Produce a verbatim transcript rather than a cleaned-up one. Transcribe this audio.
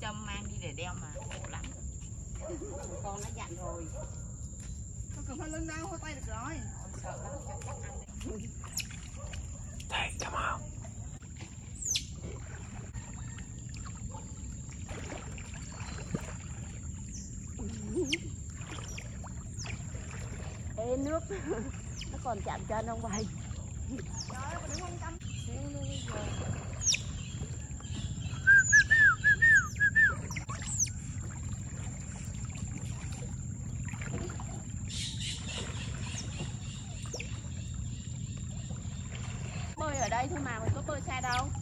châm mang đi để đeo mà khổ lắm. Con nó dặn rồi. Con cần phải lưng đau thôi tay được rồi. Sợ lắm cho chắc ăn đấy. Thầy cảm ơn. Ê nước nó còn chạm chân ông vậy. Trời ơi, không tâm. Bơi ở đây thôi mà mình có bơi xa đâu.